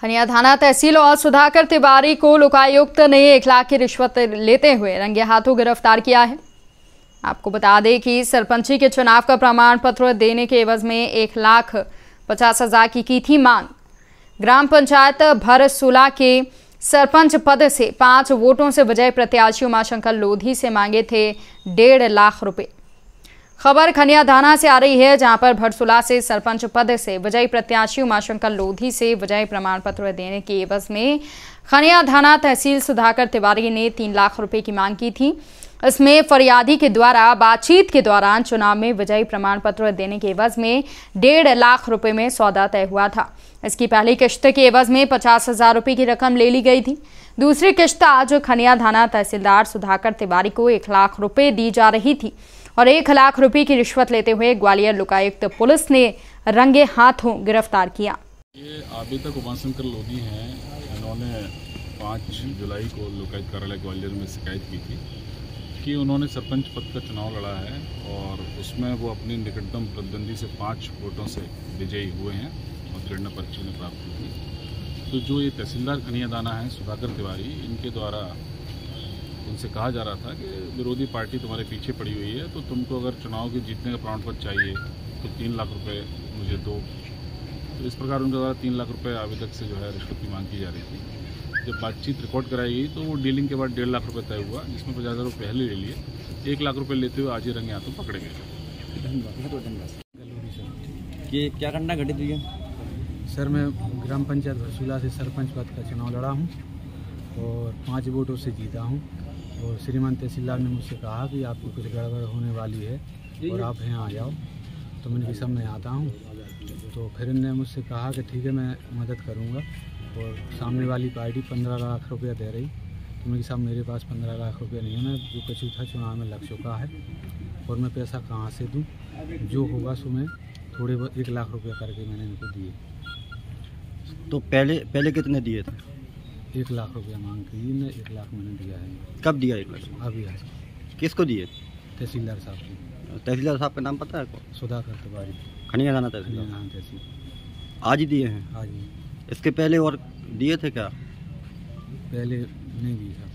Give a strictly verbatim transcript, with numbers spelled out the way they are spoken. खनियाधाना तहसील और सुधाकर तिवारी को लोकायुक्त ने एक लाख की रिश्वत लेते हुए रंगे हाथों गिरफ्तार किया है। आपको बता दें कि सरपंची के चुनाव का प्रमाण पत्र देने के एवज में एक लाख पचास हजार की की थी मांग। ग्राम पंचायत भरसूला के सरपंच पद से पांच वोटों से विजयी प्रत्याशी उमाशंकर लोधी से मांगे थे डेढ़ लाख रुपए। खबर खनियाधाना से आ रही है, जहां पर भरसूला से सरपंच पद से विजयी प्रत्याशी उमाशंकर लोधी से विजयी प्रमाण पत्र देने के एवज में खनियाधाना तहसील सुधाकर तिवारी ने तीन लाख रुपए की मांग की थी। इसमें फरियादी के द्वारा बातचीत के दौरान चुनाव में विजयी प्रमाण पत्र देने के एवज में डेढ़ लाख रुपए में सौदा तय हुआ था। इसकी पहली किश्त के एवज में पचास हजार रुपये की रकम ले ली गई थी। दूसरी किश्त आज खनियाधाना तहसीलदार सुधाकर तिवारी को एक लाख रुपये दी जा रही थी और एक लाख रुपए की रिश्वत लेते हुए ग्वालियर लोकायुक्त पुलिस ने रंगे हाथों गिरफ्तार किया। ये अभी तक उमाशंकर लोधी हैं, इन्होंने पाँच जुलाई को लोकायुक्त कार्यालय ग्वालियर में शिकायत की थी कि उन्होंने सरपंच पद का चुनाव लड़ा है और उसमें वो अपनी निकटतम प्रतिद्वंदी से पाँच वोटों से विजयी हुए हैं और प्रेरणा पर्ची ने प्राप्त की थी। तो जो ये तहसीलदार खनियाधाना है सुधाकर तिवारी, इनके द्वारा उनसे कहा जा रहा था कि विरोधी पार्टी तुम्हारे पीछे पड़ी हुई है, तो तुमको अगर चुनाव के जीतने का प्रमाण पत्र चाहिए तो तीन लाख रुपए मुझे दो। तो इस प्रकार उनके द्वारा तीन लाख रुपए अभी तक से जो है रिश्वत की मांग की जा रही थी। जब बातचीत रिकॉर्ड कराई गई तो वो डीलिंग के बाद डेढ़ लाख रुपये तय हुआ, जिसमें पचास हज़ार रुपये पहले ले लिए, एक लाख रुपये लेते हुए आज ही रंगे हाथों पकड़े गए। ये क्या घटना घटित हुई है? सर, मैं ग्राम पंचायत भरसूला से सरपंच पद का चुनाव लड़ा हूँ और पाँच वोटों से जीता हूँ और श्रीमान तहसीलदार ने मुझसे कहा कि आपको कुछ गड़बड़ होने वाली है और आप यहाँ आ जाओ। तो मैंने कहा मैं आता हूँ। तो फिर इन्होंने मुझसे कहा कि ठीक है, मैं मदद करूँगा। और सामने वाली पार्टी पंद्रह लाख रुपया दे रही, तो मैंने कहा मेरे पास पंद्रह लाख रुपया नहीं है, मैं जो कचू था चुनाव में लग चुका है और मैं पैसा कहाँ से दूँ, जो होगा सो मैं थोड़े बहुत एक लाख रुपया करके मैंने इनको दिए। तो पहले पहले कितने दिए थे? एक लाख रुपया मांग की, मैं एक लाख मैंने दिया है। कब दिया एक लाख? अभी आज। किसको दिए? तहसीलदार साहब को। तहसीलदार साहब का नाम पता है आपको? सुधाकर तिवारी, खनियाधाना तहसीलदार तहसील। आज ही दिए हैं? आज ही। इसके पहले और दिए थे क्या? पहले नहीं दिए।